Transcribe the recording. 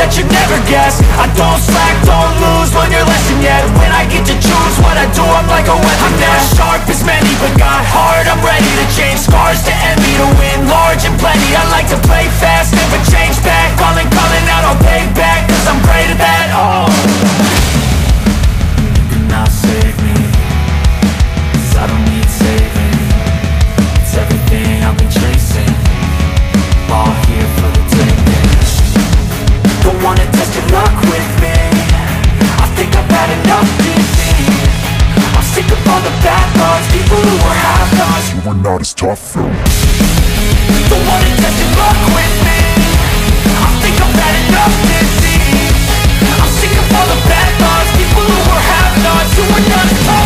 that you never guess. I don't slack, don't lose, learn your lesson yet. When I get to choose what I do, I'm like a weapon. I'm not sharp as many, but got hard, I'm ready to change. Scars to envy, to win large and plenty. I like to play fast, never change back. Calling out, I'll pay back, cause I'm great at that. Oh, you cannot save me, cause I don't need saving. It's everything I've been chasing, all here for the taking. Don't wanna test your luck with me, I think I've had enough disease. I'm sick of all the bad thoughts, people who are half-nots. You are not as tough though. Don't wanna test your luck with me, I think I've had enough disease. I'm sick of all the bad thoughts, people who are half-nots. You are not as tough.